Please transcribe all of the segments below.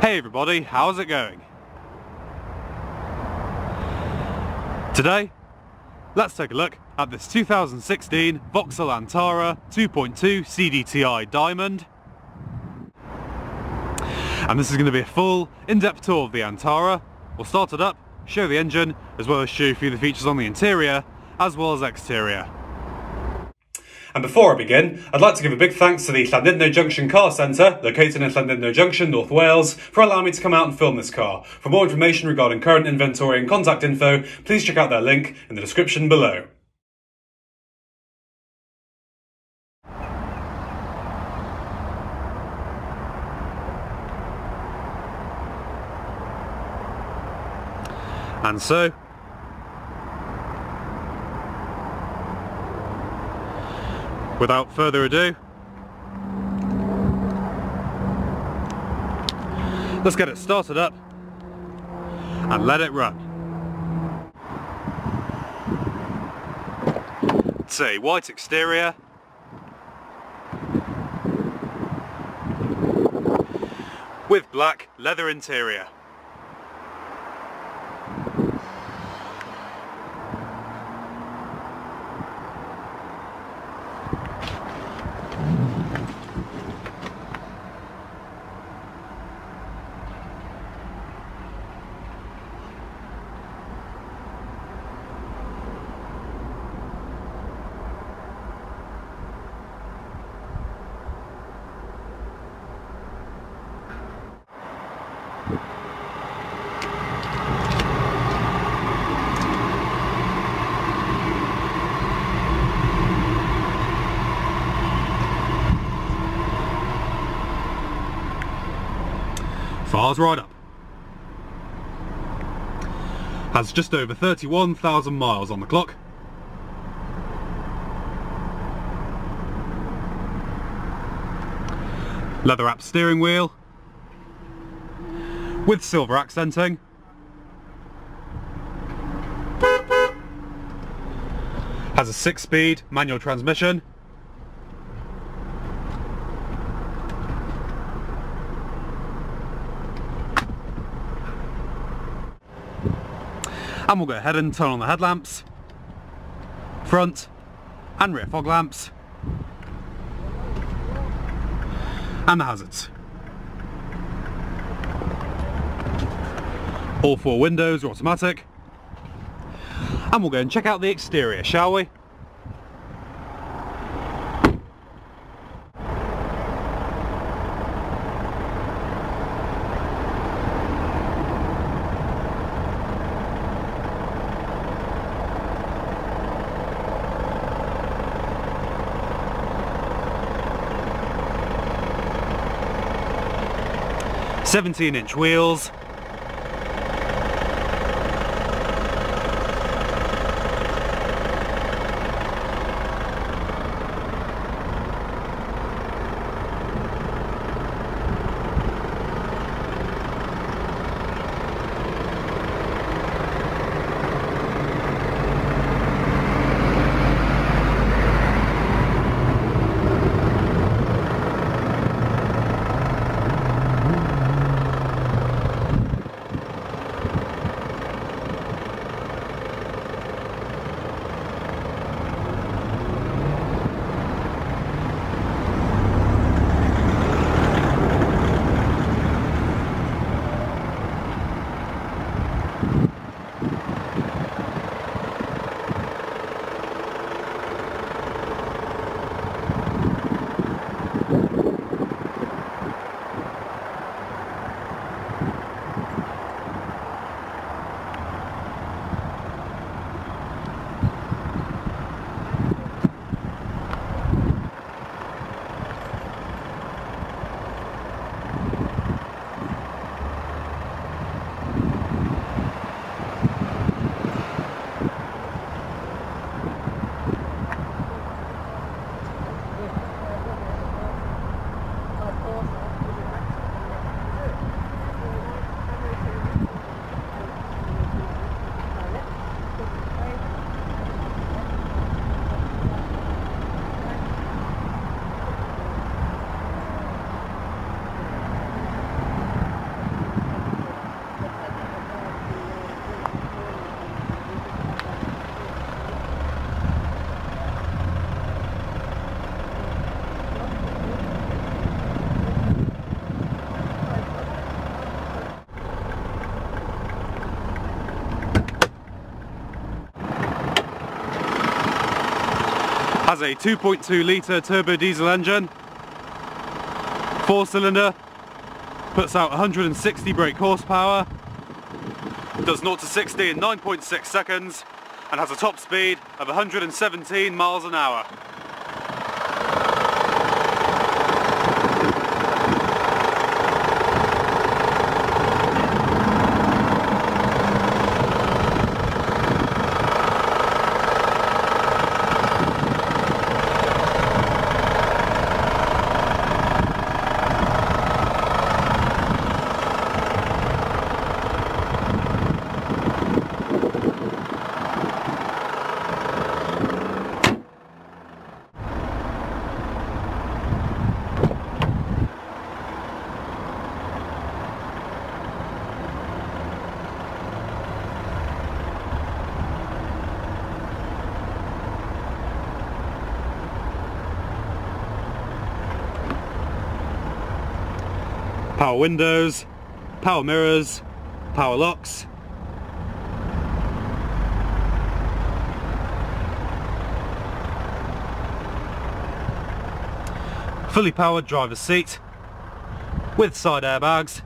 Hey everybody, how's it going? Today, let's take a look at this 2016 Vauxhall Antara 2.2 CDTI Diamond. And this is going to be a full, in-depth tour of the Antara. We'll start it up, show the engine, as well as show you a few of the features on the interior, as well as exterior. And before I begin, I'd like to give a big thanks to the Llandudno Junction Car Centre, located in Llandudno Junction, North Wales, for allowing me to come out and film this car. For more information regarding current inventory and contact info, please check out their link in the description below. And so, without further ado, let's get it started up and let it run. It's a white exterior with black leather interior. Files right up. Has just over 31,000 miles on the clock. Leather wrapped steering wheel with silver accenting. Has a 6-speed manual transmission. And we'll go ahead and turn on the headlamps, front and rear fog lamps, and the hazards. All four windows are automatic. And we'll go and check out the exterior, shall we? "17-inch wheels, has a 2.2 litre turbo diesel engine, 4 cylinder, puts out 160 brake horsepower, does 0 to 60 in 9.6 seconds and has a top speed of 117 miles an hour. Power windows, power mirrors, power locks. Fully powered driver's seat with side airbags.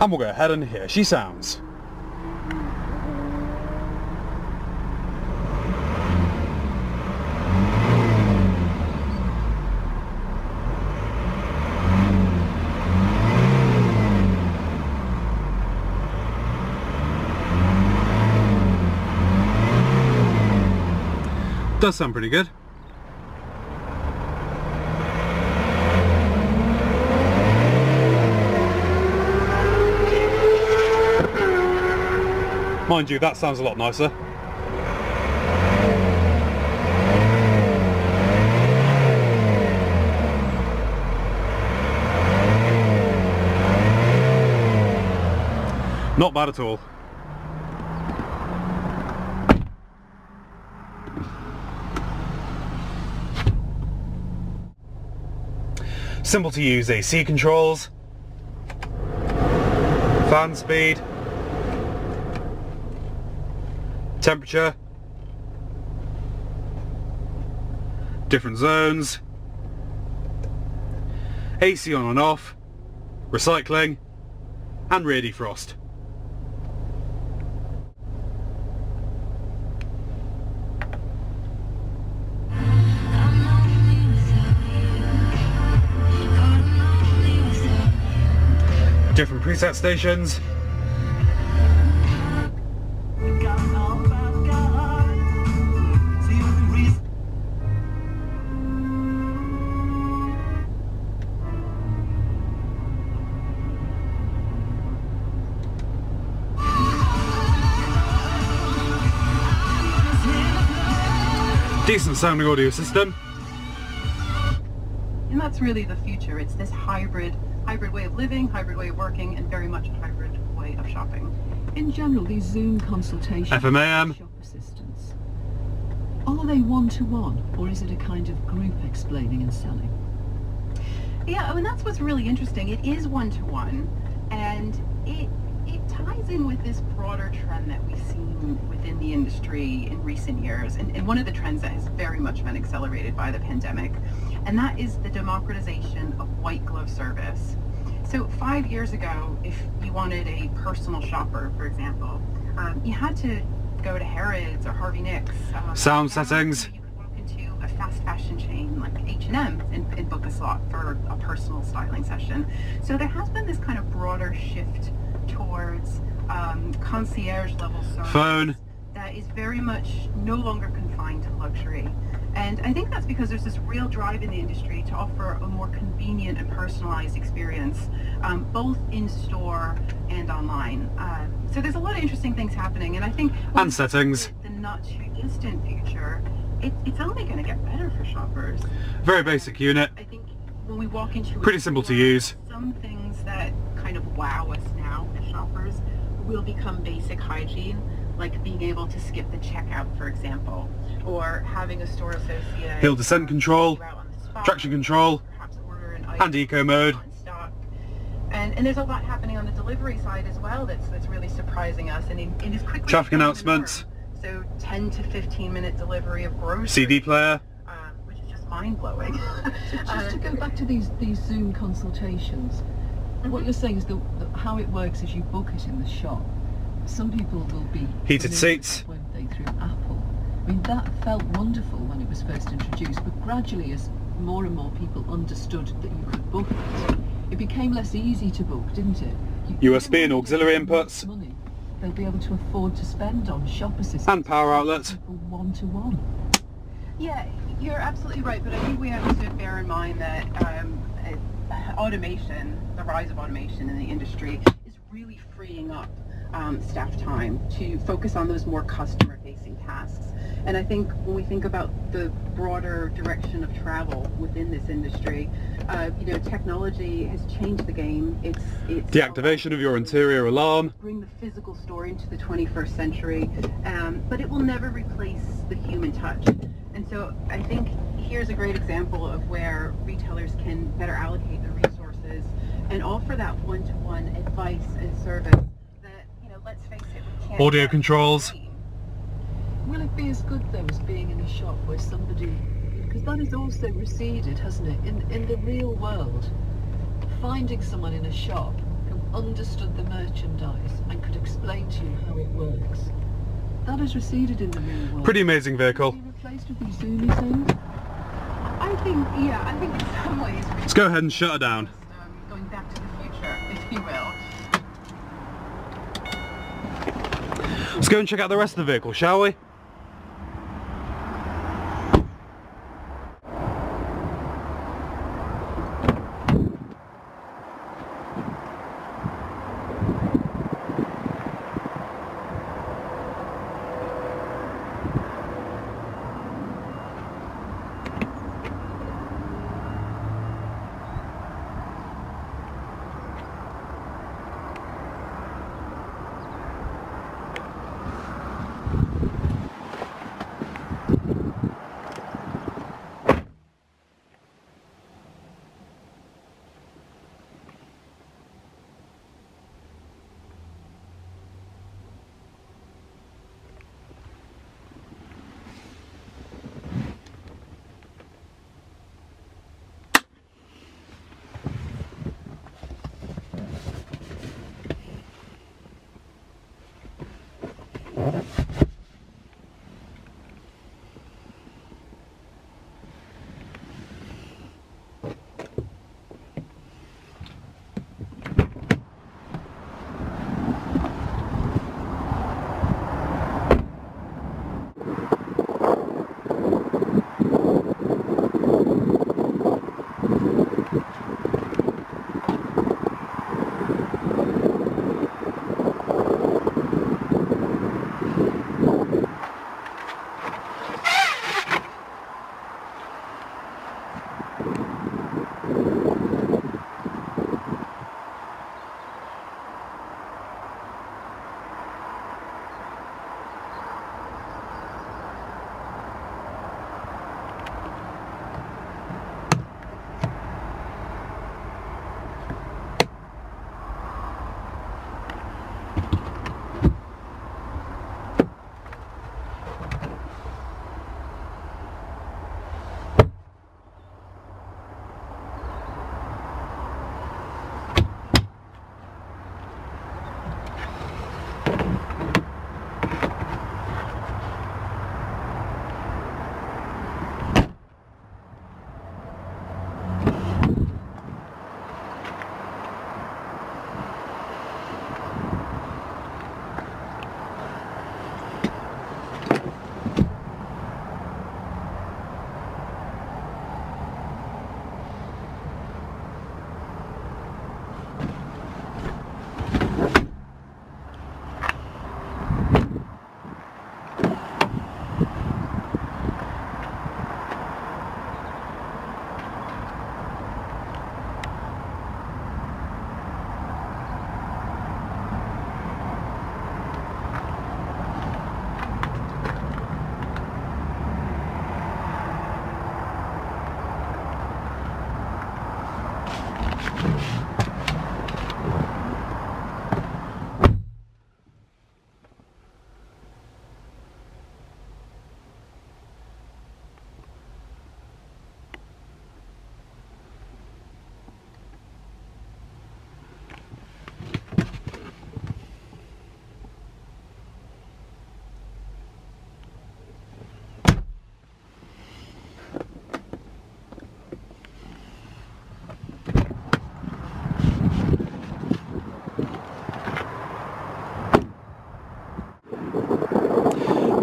And we'll go ahead and here she sounds. Does sound pretty good. Mind you, that sounds a lot nicer. Not bad at all. Simple to use AC controls, fan speed, temperature, different zones, AC on and off, recycling and rear defrost. Different preset stations. Decent sounding audio system. And that's really the future. It's this hybrid way of living, hybrid way of working, and very much a hybrid way of shopping. In general, these Zoom consultations, FMAM, shop assistants, are they one-to-one, or is it a kind of group explaining and selling? Yeah, I mean, that's what's really interesting. It is one-to-one, and it ties in with this broader trend that we've seen within the industry in recent years, and one of the trends that has very much been accelerated by the pandemic, and that is the democratization of white glove service. So 5 years ago, if you wanted a personal shopper, for example, you had to go to Harrods or Harvey Nicks. Sound settings. You could walk into a fast fashion chain like H&M and book a slot for a personal styling session. So there has been this kind of broader shift towards concierge level service. Phone. That is very much no longer confined to luxury And I think that's because there's this real drive in the industry to offer a more convenient and personalized experience, both in store and online. So there's a lot of interesting things happening, and I think and settings the not too distant future, it's only going to get better for shoppers. Very basic unit. I think when we walk into pretty simple to use. Some things that kind of wow us now as shoppers will become basic hygiene, like being able to skip the checkout, for example, or having a store associate. Hill descent control, traction control, and eco mode. And there's a lot happening on the delivery side as well that's really surprising us. And in as quickly traffic announcements. So 10 to 15 minute delivery of groceries. CD player. Which is just mind blowing. So just to go back to these Zoom consultations, what you're saying is that how it works is you book it in the shop. Some people will be heated seats, won't they, through Apple. I mean, that felt wonderful when it was first introduced, but gradually as more and more people understood that you could book it, it became less easy to book, didn't it? USB and auxiliary inputs. Money they'll be able to afford to spend on shop assistants and power outlets. One-to-one. Yeah, you're absolutely right, but I think we have to bear in mind that automation, the rise of automation in the industry, is really freeing up staff time to focus on those more customer-facing tasks. And I think when we think about the broader direction of travel within this industry, technology has changed the game. It's the activation of your interior alarm. Bring the physical store into the 21st century, but it will never replace the human touch. And so I think here's a great example of where retailers can better allocate their resources and offer that one-to-one advice and service. Let's face it, we can't. Audio controls. Will it be as good though as being in a shop where somebody, because that has also receded, hasn't it? In the real world, finding someone in a shop who understood the merchandise and could explain to you how it works, that has receded in the real world. Pretty amazing vehicle. Can it be replaced with these zoomy things? I think in some ways. Let's go ahead and shut her down. Going back to the future, if you will. Let's go and check out the rest of the vehicle, shall we?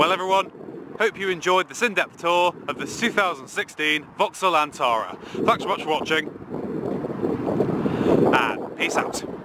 Hello everyone, hope you enjoyed this in-depth tour of this 2016 Vauxhall Antara. Thanks so much for watching and peace out.